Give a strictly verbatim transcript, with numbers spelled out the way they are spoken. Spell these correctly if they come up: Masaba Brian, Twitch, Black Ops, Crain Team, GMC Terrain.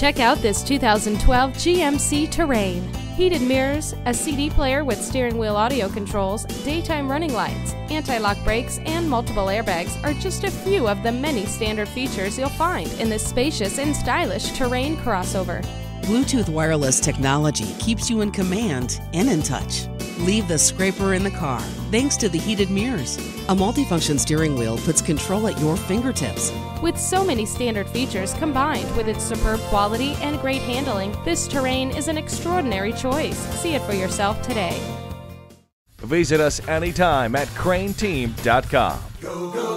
Check out this two thousand twelve G M C Terrain. Heated mirrors, a C D player with steering wheel audio controls, daytime running lights, anti-lock brakes, and multiple airbags are just a few of the many standard features you'll find in this spacious and stylish Terrain crossover. Bluetooth wireless technology keeps you in command and in touch. Leave the scraper in the car thanks to the heated mirrors. A multifunction steering wheel puts control at your fingertips. With so many standard features combined with its superb quality and great handling, this Terrain is an extraordinary choice. See it for yourself today. Visit us anytime at crain team dot com. Go, go.